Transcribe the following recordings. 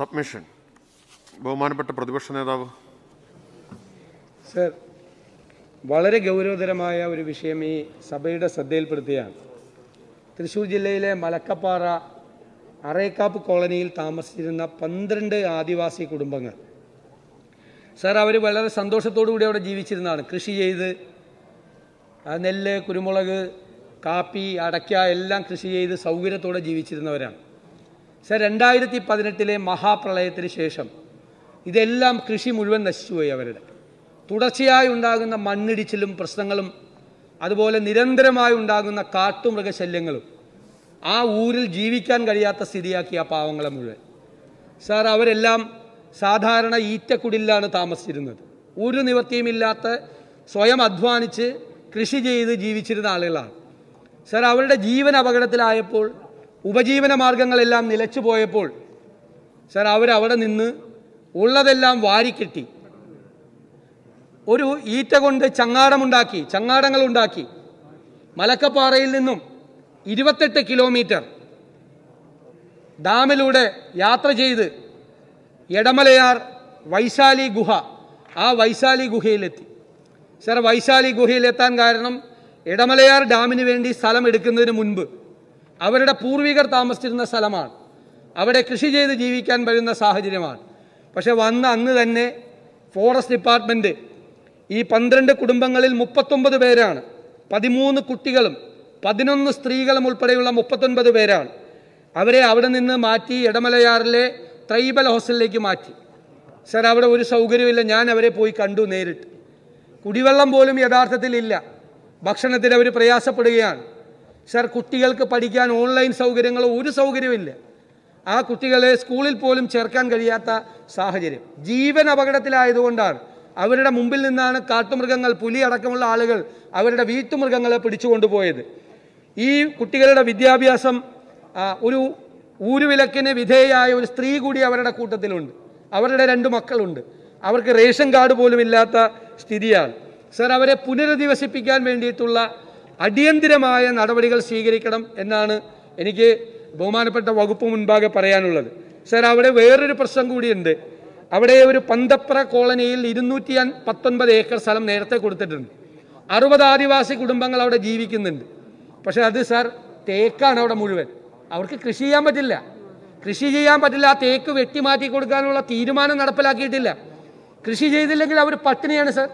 Submission ബഹുമാനപ്പെട്ട പ്രതിപക്ഷ നേതാവ്. സർ, വളരെ ഗൗരവതരമായ ഒരു വിഷയം ഈ സഭയുടെ ശ്രദ്ധയിൽപ്പെടുത്തുകയാണ്. തൃശ്ശൂർ ജില്ലയിലെ മലക്കപ്പാറ അറേക്കാപ്പ് കോളനിയിൽ താമസിച്ചിരുന്ന 12 ആദിവാസി കുടുംബങ്ങൾ, സാർ, അവർ വളരെ സന്തോഷത്തോടു കൂടി അവിടെ ജീവിച്ചിരുന്നതാണ്. കൃഷി ചെയ്ത് നെല്ല്, കുരുമുളക്, കാപ്പി, അടയ്ക്ക എല്ലാം കൃഷി ചെയ്ത് സൗകര്യത്തോടെ ജീവിച്ചിരുന്നവരാണ്. സാർ, 2018 മഹാപ്രളയത്തിന് ശേഷം ഇതെല്ലാം കൃഷി മുഴുവൻ നശിച്ചുപോയി. അവരുടെ തുടർച്ചയായി ഉണ്ടാകുന്ന മണ്ണിടിച്ചിലും പ്രശ്നങ്ങളും അതുപോലെ നിരന്തരമായി ഉണ്ടാകുന്ന കാട്ടുമൃഗശല്യങ്ങളും ആ ഊരിൽ ജീവിക്കാൻ കഴിയാത്ത സ്ഥിതിയാക്കി ആ പാവങ്ങളെ മുഴുവൻ. സാർ, അവരെല്ലാം സാധാരണ ഈറ്റക്കുടിലാണ് താമസിച്ചിരുന്നത്. ഒരു നിവൃത്തിയുമില്ലാത്ത സ്വയം അധ്വാനിച്ച് കൃഷി ചെയ്ത് ജീവിച്ചിരുന്ന ആളുകളാണ്. സാർ, അവരുടെ ജീവൻ അപകടത്തിലായപ്പോൾ ഉപജീവന മാർഗങ്ങളെല്ലാം നിലച്ചു പോയപ്പോൾ സാർ അവരവിടെ നിന്ന് ഉള്ളതെല്ലാം വാരിക്കെട്ടി ഒരു ഈറ്റ കൊണ്ട് ചങ്ങാടങ്ങളുണ്ടാക്കി. മലക്കപ്പാറയിൽ നിന്നും 28 കിലോമീറ്റർ ഡാമിലൂടെ യാത്ര ചെയ്ത് എടമലയാർ വൈശാലി ഗുഹ, ആ വൈശാലി ഗുഹയിലെത്തി. സാർ, വൈശാലി ഗുഹയിലെത്താൻ കാരണം എടമലയാർ ഡാമിന് വേണ്ടി സ്ഥലം എടുക്കുന്നതിന് മുൻപ് അവരുടെ പൂർവികർ താമസിച്ചിരുന്ന സ്ഥലമാണ്. അവിടെ കൃഷി ചെയ്ത് ജീവിക്കാൻ പറ്റുന്ന സാഹചര്യമാണ്. പക്ഷെ വന്ന അന്ന് തന്നെ ഫോറസ്റ്റ് ഡിപ്പാർട്ട്മെൻറ്റ് ഈ 12 കുടുംബങ്ങളിൽ 39 പേരാണ്, 13 കുട്ടികളും 11 സ്ത്രീകളും ഉൾപ്പെടെയുള്ള 39 പേരാണ്. അവരെ അവിടെ നിന്ന് മാറ്റി എടമലയാറിലെ ട്രൈബൽ ഹോസ്റ്റലിലേക്ക് മാറ്റി. സാർ, അവിടെ ഒരു സൗകര്യമില്ല. ഞാൻ അവരെ പോയി കണ്ടു നേരിട്ട്. കുടിവെള്ളം പോലും യഥാർത്ഥത്തിൽ ഇല്ല. ഭക്ഷണത്തിന് അവർ പ്രയാസപ്പെടുകയാണ്. സാർ, കുട്ടികൾക്ക് പഠിക്കാൻ ഓൺലൈൻ സൗകര്യങ്ങളോ ഒരു സൗകര്യമില്ല. ആ കുട്ടികളെ സ്കൂളിൽ പോലും ചേർക്കാൻ കഴിയാത്ത സാഹചര്യം. ജീവൻ അപകടത്തിലായതുകൊണ്ടാണ് അവരുടെ മുമ്പിൽ നിന്നാണ് കാട്ടുമൃഗങ്ങൾ, പുലി അടക്കമുള്ള ആളുകൾ അവരുടെ വീട്ടുമൃഗങ്ങളെ പിടിച്ചുകൊണ്ടുപോയത്. ഈ കുട്ടികളുടെ വിദ്യാഭ്യാസം ഒരു ഊരുവിലക്കിന് വിധേയയായ ഒരു സ്ത്രീ കൂടി അവരുടെ കൂട്ടത്തിലുണ്ട്. അവരുടെ 2 മക്കളുണ്ട്. അവർക്ക് റേഷൻ കാർഡ് പോലും ഇല്ലാത്ത സ്ഥിതിയാണ്. സാർ, അവരെ പുനരധിവസിപ്പിക്കാൻ വേണ്ടിയിട്ടുള്ള അടിയന്തിരമായ നടപടികൾ സ്വീകരിക്കണം എന്നാണ് എനിക്ക് ബഹുമാനപ്പെട്ട വകുപ്പ് മുൻപാകെ പറയാനുള്ളത്. സാർ, അവിടെ വേറൊരു പ്രശ്നം കൂടിയുണ്ട്. അവിടെ ഒരു പന്തപ്ര കോളനിയിൽ 219 ഏക്കർ സ്ഥലം നേരത്തെ കൊടുത്തിട്ടുണ്ട്. 60 ആദിവാസി കുടുംബങ്ങൾ അവിടെ ജീവിക്കുന്നുണ്ട്. പക്ഷേ അത് സാർ തേക്കാണ് അവിടെ മുഴുവൻ. അവർക്ക് കൃഷി ചെയ്യാൻ പറ്റില്ല. ആ തേക്ക് വെട്ടിമാറ്റി കൊടുക്കാനുള്ള തീരുമാനം നടപ്പിലാക്കിയിട്ടില്ല. കൃഷി ചെയ്തില്ലെങ്കിൽ അവർ പട്ടിണിയാണ് സാർ.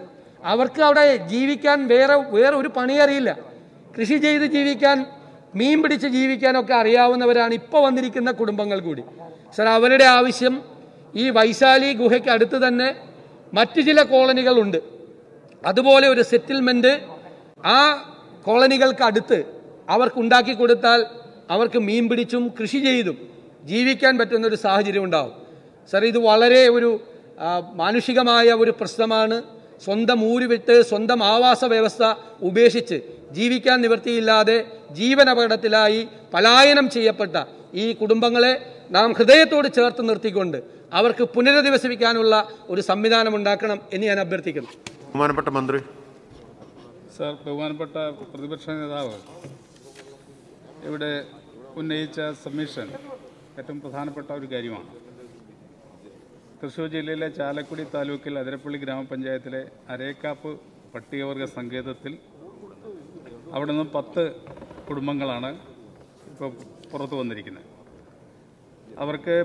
അവർക്ക് അവിടെ ജീവിക്കാൻ വേറെ ഒരു പണി അറിയില്ല. കൃഷി ചെയ്ത് ജീവിക്കാൻ, മീൻ പിടിച്ച് ജീവിക്കാനൊക്കെ അറിയാവുന്നവരാണ് ഇപ്പോൾ വന്നിരിക്കുന്ന കുടുംബങ്ങൾ കൂടി. സാർ, അവരുടെ ആവശ്യം ഈ വൈശാലി ഗുഹയ്ക്ക് അടുത്ത് തന്നെ മറ്റു ചില കോളനികളുണ്ട്. അതുപോലെ ഒരു സെറ്റിൽമെൻറ്റ് ആ കോളനികൾക്ക് അടുത്ത് അവർക്കുണ്ടാക്കി കൊടുത്താൽ അവർക്ക് മീൻ പിടിച്ചും കൃഷി ചെയ്തും ജീവിക്കാൻ പറ്റുന്നൊരു സാഹചര്യം ഉണ്ടാവും. സാർ, ഇത് വളരെ ഒരു മാനുഷികമായ ഒരു പ്രശ്നമാണ്. സ്വന്തം ഊര് വിട്ട് സ്വന്തം ആവാസ വ്യവസ്ഥ ഉപേക്ഷിച്ച് ജീവിക്കാൻ നിവൃത്തിയില്ലാതെ ജീവൻ അപകടത്തിലായി പലായനം ചെയ്യപ്പെട്ട ഈ കുടുംബങ്ങളെ നാം ഹൃദയത്തോട് ചേർത്ത് നിർത്തിക്കൊണ്ട് അവർക്ക് പുനരധിവസിപ്പിക്കാനുള്ള ഒരു സംവിധാനം ഉണ്ടാക്കണം എന്ന് ഞാൻ അഭ്യർത്ഥിക്കുന്നു. ബഹുമാനപ്പെട്ട മന്ത്രി. സാർ, ബഹുമാനപ്പെട്ട പ്രതിപക്ഷ നേതാവ് ഇവിടെ ഉന്നയിച്ച സബ്മിഷൻ ഏറ്റവും പ്രധാനപ്പെട്ട ഒരു കാര്യമാണ്. തൃശ്ശൂർ ജില്ലയിലെ ചാലക്കുടി താലൂക്കിൽ അതിരപ്പള്ളി ഗ്രാമപഞ്ചായത്തിലെ അരേക്കാപ്പ് പട്ടികവർഗ സങ്കേതത്തിൽ അവിടെ നിന്ന് 10 കുടുംബങ്ങളാണ് ഇപ്പോൾ പുറത്തു വന്നിരിക്കുന്നത്. അവർക്ക്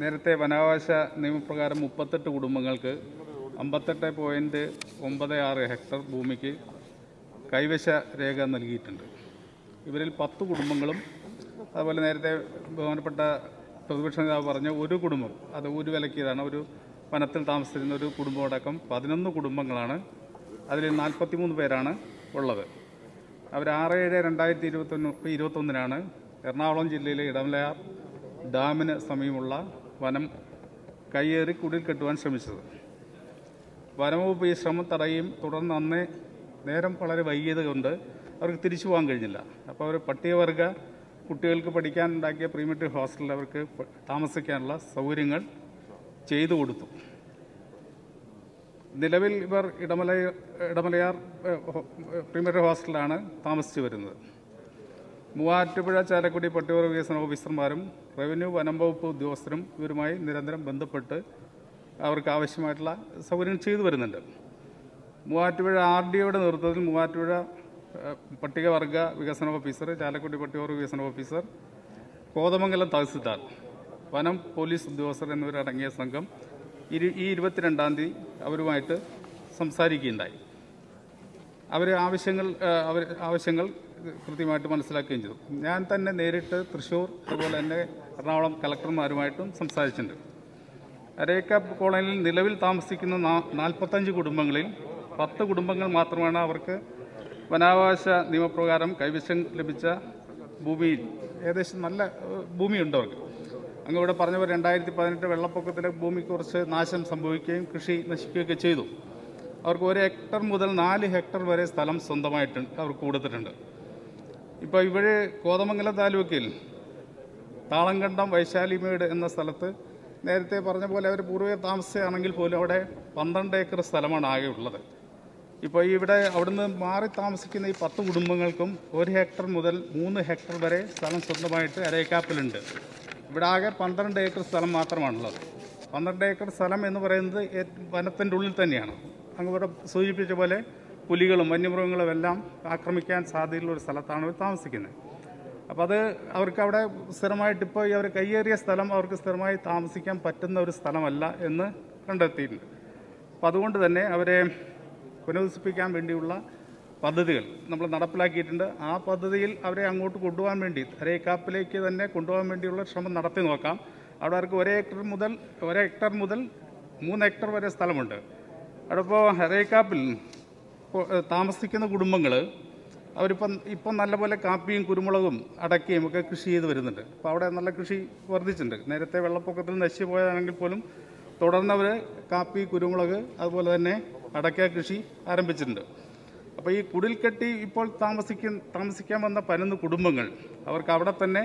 നേരത്തെ വനാവകാശ നിയമപ്രകാരം 38 കുടുംബങ്ങൾക്ക് 58.96 ഹെക്ടർ ഭൂമിക്ക് കൈവശ രേഖ നൽകിയിട്ടുണ്ട്. ഇവരിൽ 10 കുടുംബങ്ങളും അതുപോലെ നേരത്തെ ബഹുമാനപ്പെട്ട പ്രതിപക്ഷ നേതാവ് പറഞ്ഞ ഒരു കുടുംബം, അത് ഒരു വിലക്കിയതാണ്, ഒരു വനത്തിൽ താമസിച്ചിരുന്ന ഒരു കുടുംബമടക്കം 11 കുടുംബങ്ങളാണ്. അതിൽ 43 പേരാണ് ഉള്ളത്. അവർ 6-7-2021-നാണ് എറണാകുളം ജില്ലയിലെ ഇടമലയാർ ഡാമിന് സമീപമുള്ള വനം കയ്യേറി കുടിൽ കെട്ടുവാൻ ശ്രമിച്ചത്. വനംവകുപ്പ് ഈ ശ്രമം തടയുകയും തുടർന്ന് അന്നേ നേരം വളരെ വൈകിയത് കൊണ്ട് അവർക്ക് തിരിച്ചു പോകാൻ കഴിഞ്ഞില്ല. അപ്പോൾ അവർ പട്ടികവർഗ കുട്ടികൾക്ക് പഠിക്കാനുണ്ടാക്കിയ പ്രീമെട്രിക് ഹോസ്റ്റലിൽ അവർക്ക് താമസിക്കാനുള്ള സൗകര്യങ്ങൾ ചെയ്തു കൊടുത്തു. നിലവിൽ ഇവർ ഇടമലയാർ പ്രീമെട്രിക് ഹോസ്റ്റലിലാണ് താമസിച്ചു വരുന്നത്. മൂവാറ്റുപുഴ ചാലക്കുടി പട്ടികവർഗ വികസന ഓഫീസർമാരും റവന്യൂ വനംവകുപ്പ് ഉദ്യോഗസ്ഥരും ഇവരുമായി നിരന്തരം ബന്ധപ്പെട്ട് അവർക്ക് ആവശ്യമായിട്ടുള്ള സൗകര്യങ്ങൾ ചെയ്തു വരുന്നുണ്ട്. മൂവാറ്റുപുഴ ആർ ഡി ഒയുടെ നേതൃത്വത്തിൽ മൂവാറ്റുപുഴ പട്ടികവർഗ വികസന ഓഫീസർ, ചാലക്കുടി പട്ടികവർഗ വികസന ഓഫീസർ, കോതമംഗലം തഹസിൽദാർ, വനം പോലീസ് ഉദ്യോഗസ്ഥർ എന്നിവരടങ്ങിയ സംഘം ഈ 22-ാം തീയതി അവരുമായിട്ട് സംസാരിക്കുകയുണ്ടായി. അവർ ആവശ്യങ്ങൾ കൃത്യമായിട്ട് മനസ്സിലാക്കുകയും ചെയ്തു. ഞാൻ തന്നെ നേരിട്ട് തൃശ്ശൂർ, അതുപോലെ തന്നെ എറണാകുളം കളക്ടർമാരുമായിട്ടും സംസാരിച്ചിട്ടുണ്ട്. രേഖ കോളനിയിൽ നിലവിൽ താമസിക്കുന്ന 45 കുടുംബങ്ങളിൽ 10 കുടുംബങ്ങൾ മാത്രമാണ് അവർക്ക് വനാവകാശ നിയമപ്രകാരം കൈവശം ലഭിച്ച ഭൂമിയിൽ ഏകദേശം നല്ല ഭൂമിയുണ്ട് അവർക്ക്. അങ്ങോട്ട് പറഞ്ഞവർ 2018 വെള്ളപ്പൊക്കത്തിലെ ഭൂമി കുറച്ച് നാശം സംഭവിക്കുകയും കൃഷി നശിക്കുകയൊക്കെ ചെയ്തു. അവർക്ക് 1 ഹെക്ടർ മുതൽ 4 ഹെക്ടർ വരെ സ്ഥലം സ്വന്തമായിട്ടുണ്ട്, അവർക്ക് കൊടുത്തിട്ടുണ്ട്. ഇപ്പോൾ ഇവിടെ കോതമംഗലം താലൂക്കിൽ താളംകണ്ടം വൈശാലിമേട് എന്ന സ്ഥലത്ത് നേരത്തെ പറഞ്ഞ പോലെ അവർ പൂർവ്വ താമസിച്ചാണെങ്കിൽ പോലും അവിടെ 12 ഏക്കർ സ്ഥലമാണ് ആകെ ഉള്ളത്. ഇപ്പോൾ ഇവിടെ അവിടുന്ന് മാറി താമസിക്കുന്ന ഈ 10 കുടുംബങ്ങൾക്കും 1 ഹെക്ടർ മുതൽ 3 ഹെക്ടർ വരെ സ്ഥലം സ്വന്തമായിട്ട് അരേക്കാപ്പിലുണ്ട്. ഇവിടെ ആകെ 12 ഏക്കർ സ്ഥലം മാത്രമാണുള്ളത്. 12 ഏക്കർ സ്ഥലം എന്ന് പറയുന്നത് വനത്തിൻ്റെ ഉള്ളിൽ തന്നെയാണ്. അങ്ങോട്ട് സൂചിപ്പിച്ച പോലെ പുലികളും വന്യമൃഗങ്ങളും എല്ലാം ആക്രമിക്കാൻ സാധ്യതയുള്ള ഒരു സ്ഥലത്താണ് അവർ താമസിക്കുന്നത്. അപ്പോൾ അത് അവർക്ക് അവിടെ സ്ഥിരമായിട്ട് ഇപ്പോൾ ഈ അവർ കയ്യേറിയ സ്ഥലം അവർക്ക് സ്ഥിരമായി താമസിക്കാൻ പറ്റുന്ന ഒരു സ്ഥലമല്ല എന്ന് കണ്ടെത്തിയിട്ടുണ്ട്. അപ്പോൾ അതുകൊണ്ട് തന്നെ അവരെ പുനരുദ്ധരിപ്പിക്കാൻ വേണ്ടിയുള്ള പദ്ധതികൾ നമ്മൾ നടപ്പിലാക്കിയിട്ടുണ്ട്. ആ പദ്ധതിയിൽ അവരെ അങ്ങോട്ട് കൊണ്ടുപോകാൻ വേണ്ടി അരേക്കാപ്പിലേക്ക് തന്നെ കൊണ്ടുപോകാൻ വേണ്ടിയുള്ള ശ്രമം നടത്തി നോക്കാം. അവിടെ അവർക്ക് 1 ഹെക്ടർ മുതൽ 3 ഹെക്ടർ വരെ സ്ഥലമുണ്ട്. അവിടെ ഇപ്പോൾ അരേക്കാപ്പിൽ താമസിക്കുന്ന കുടുംബങ്ങൾ അവരിപ്പം നല്ലപോലെ കാപ്പിയും കുരുമുളകും അടക്കയും ഒക്കെ കൃഷി ചെയ്ത് വരുന്നുണ്ട്. അപ്പോൾ അവിടെ നല്ല കൃഷി വർദ്ധിച്ചിട്ടുണ്ട്. നേരത്തെ വെള്ളപ്പൊക്കത്തിൽ നശിച്ചു പോയതാണെങ്കിൽ പോലും തുടർന്ന് അവർ കാപ്പി, കുരുമുളക്, അതുപോലെ തന്നെ അടയ്ക്ക കൃഷി ആരംഭിച്ചിട്ടുണ്ട്. അപ്പോൾ ഈ കുടിൽക്കെട്ടി ഇപ്പോൾ താമസിക്കാൻ വന്ന 11 കുടുംബങ്ങൾ അവർക്ക് അവിടെ തന്നെ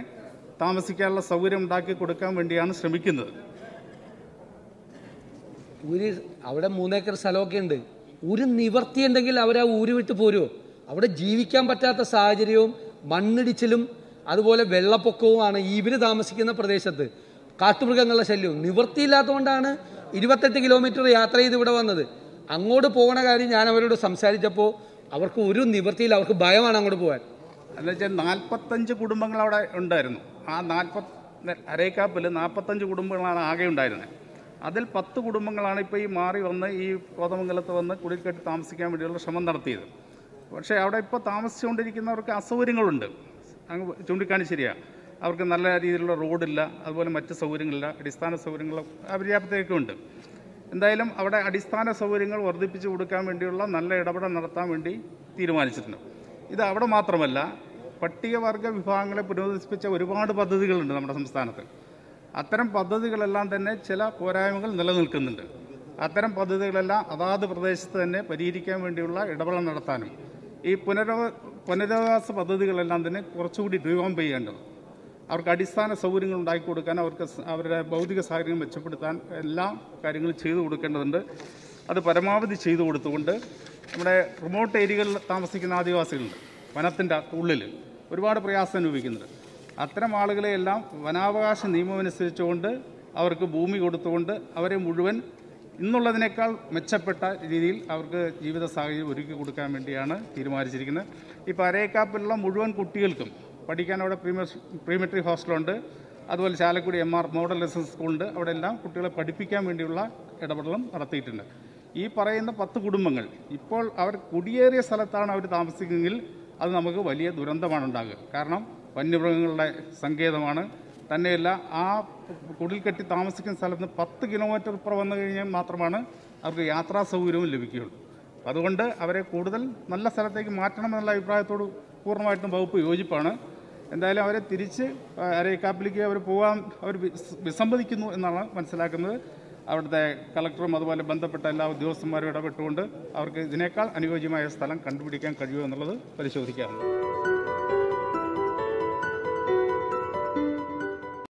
താമസിക്കാനുള്ള സൗകര്യം ഉണ്ടാക്കി കൊടുക്കാൻ വേണ്ടിയാണ് ശ്രമിക്കുന്നത്. അവിടെ 3 ഏക്കർ സ്ഥലമൊക്കെ ഉണ്ട്. ഒരു നിവർത്തി ഉണ്ടെങ്കിൽ അവർ ആ ഊര് വിട്ട് പോരുമോ? അവിടെ ജീവിക്കാൻ പറ്റാത്ത സാഹചര്യവും മണ്ണിടിച്ചിലും അതുപോലെ വെള്ളപ്പൊക്കവുമാണ് ഇവർ താമസിക്കുന്ന പ്രദേശത്ത്. കാട്ടുമൃഗങ്ങളുടെ ശല്യവും നിവൃത്തിയില്ലാത്തതുകൊണ്ടാണ് 28 കിലോമീറ്റർ യാത്ര ചെയ്ത് ഇവിടെ വന്നത്. അങ്ങോട്ട് പോകുന്ന കാര്യം ഞാൻ അവരോട് സംസാരിച്ചപ്പോൾ അവർക്ക് ഒരു നിവൃത്തിയില്ല. അവർക്ക് ഭയമാണ് അങ്ങോട്ട് പോകാൻ. എന്ന് വെച്ചാൽ 45 കുടുംബങ്ങൾ അവിടെ ഉണ്ടായിരുന്നു. ആ അരേക്കാപ്പിൽ 45 കുടുംബങ്ങളാണ് ആകെ ഉണ്ടായിരുന്നത്. അതിൽ 10 കുടുംബങ്ങളാണ് ഇപ്പോൾ ഈ മാറി വന്ന് ഈ കോതമംഗലത്ത് വന്ന് കുടിൽക്കെട്ടി താമസിക്കാൻ വേണ്ടിയുള്ള ശ്രമം നടത്തിയത്. പക്ഷേ അവിടെ ഇപ്പോൾ താമസിച്ചുകൊണ്ടിരിക്കുന്നവർക്ക് അസൗകര്യങ്ങളുണ്ട്. അങ്ങ് ചൂണ്ടിക്കാണിശ്ശേരിയാണ്. അവർക്ക് നല്ല രീതിയിലുള്ള റോഡില്ല, അതുപോലെ മറ്റ് സൗകര്യങ്ങളില്ല, അടിസ്ഥാന സൗകര്യങ്ങൾ അപര്യാപ്തയൊക്കെ ഉണ്ട്. എന്തായാലും അവിടെ അടിസ്ഥാന സൗകര്യങ്ങൾ വർദ്ധിപ്പിച്ചു കൊടുക്കാൻ വേണ്ടിയുള്ള നല്ല ഇടപെടൽ നടത്താൻ വേണ്ടി തീരുമാനിച്ചിട്ടുണ്ട്. ഇത് അവിടെ മാത്രമല്ല, പട്ടികവർഗ വിഭാഗങ്ങളെ പുനരുദ്ധരിപ്പിച്ച ഒരുപാട് പദ്ധതികളുണ്ട് നമ്മുടെ സംസ്ഥാനത്ത്. അത്തരം പദ്ധതികളെല്ലാം തന്നെ ചില പോരായ്മകൾ നിലനിൽക്കുന്നുണ്ട്. അത്തരം പദ്ധതികളെല്ലാം അതാത് പ്രദേശത്ത് തന്നെ പരിഹരിക്കാൻ വേണ്ടിയുള്ള ഇടപെടൽ നടത്താനും ഈ പുനരവാസ പദ്ധതികളെല്ലാം തന്നെ കുറച്ചുകൂടി റിവോം ചെയ്യേണ്ടത് അവർക്ക് അടിസ്ഥാന സൗകര്യങ്ങൾ ഉണ്ടാക്കി കൊടുക്കാൻ, അവർക്ക് അവരുടെ ഭൗതിക സാഹചര്യം മെച്ചപ്പെടുത്താൻ എല്ലാ കാര്യങ്ങളും ചെയ്തു കൊടുക്കേണ്ടതുണ്ട്. അത് പരമാവധി ചെയ്തു കൊടുത്തുകൊണ്ട് നമ്മുടെ റിമോട്ട് ഏരിയകളിൽ താമസിക്കുന്ന ആദിവാസികളുണ്ട്, വനത്തിൻ്റെ ഉള്ളിൽ ഒരുപാട് പ്രയാസം അനുഭവിക്കുന്നുണ്ട്. അത്തരം ആളുകളെയെല്ലാം വനാവകാശ നിയമമനുസരിച്ചുകൊണ്ട് അവർക്ക് ഭൂമി കൊടുത്തുകൊണ്ട് അവരെ മുഴുവൻ ഇന്നുള്ളതിനേക്കാൾ മെച്ചപ്പെട്ട രീതിയിൽ അവർക്ക് ജീവിത സാഹചര്യം ഒരുക്കി കൊടുക്കാൻ വേണ്ടിയാണ് തീരുമാനിച്ചിരിക്കുന്നത്. ഇപ്പോൾ അരേക്കാപ്പിലുള്ള മുഴുവൻ കുട്ടികൾക്കും പഠിക്കാൻ അവിടെ പ്രീമെട്രി ഹോസ്റ്റലുണ്ട്. അതുപോലെ ചാലക്കുടി MR മോഡൽ റെസിഡൻസ് സ്കൂളുണ്ട്. അവിടെ എല്ലാം കുട്ടികളെ പഠിപ്പിക്കാൻ വേണ്ടിയുള്ള ഇടപെടലും നടത്തിയിട്ടുണ്ട്. ഈ പറയുന്ന 10 കുടുംബങ്ങൾ ഇപ്പോൾ അവർ കുടിയേറിയ സ്ഥലത്താണ് അവർ താമസിക്കുന്നതെങ്കിൽ അത് നമുക്ക് വലിയ ദുരന്തമാണ് ഉണ്ടാകുക. കാരണം വന്യമൃഗങ്ങളുടെ സങ്കേതമാണ്. തന്നെയല്ല, ആ കുടിൽക്കെട്ടി താമസിക്കുന്ന സ്ഥലത്ത് 10 കിലോമീറ്റർ ഇപ്പുറം വന്നു കഴിഞ്ഞാൽ മാത്രമാണ് അവർക്ക് യാത്രാ സൗകര്യവും ലഭിക്കുകയുള്ളൂ. അതുകൊണ്ട് അവരെ കൂടുതൽ നല്ല സ്ഥലത്തേക്ക് മാറ്റണമെന്നുള്ള അഭിപ്രായത്തോട് പൂർണ്ണമായിട്ടും വകുപ്പ് യോജിപ്പാണ്. എന്തായാലും അവരെ തിരിച്ച് അരേക്കാപ്പിലേക്ക് അവർ പോകാൻ അവർ വിസമ്മതിക്കുന്നു എന്നാണ് മനസ്സിലാക്കുന്നത്. അവിടുത്തെ കളക്ടറും അതുപോലെ ബന്ധപ്പെട്ട എല്ലാ ഉദ്യോഗസ്ഥന്മാരും ഇടപെട്ടുകൊണ്ട് അവർക്ക് ഇതിനേക്കാൾ അനുയോജ്യമായ സ്ഥലം കണ്ടുപിടിക്കാൻ കഴിയുമോ എന്നുള്ളത് പരിശോധിക്കാറുണ്ട്.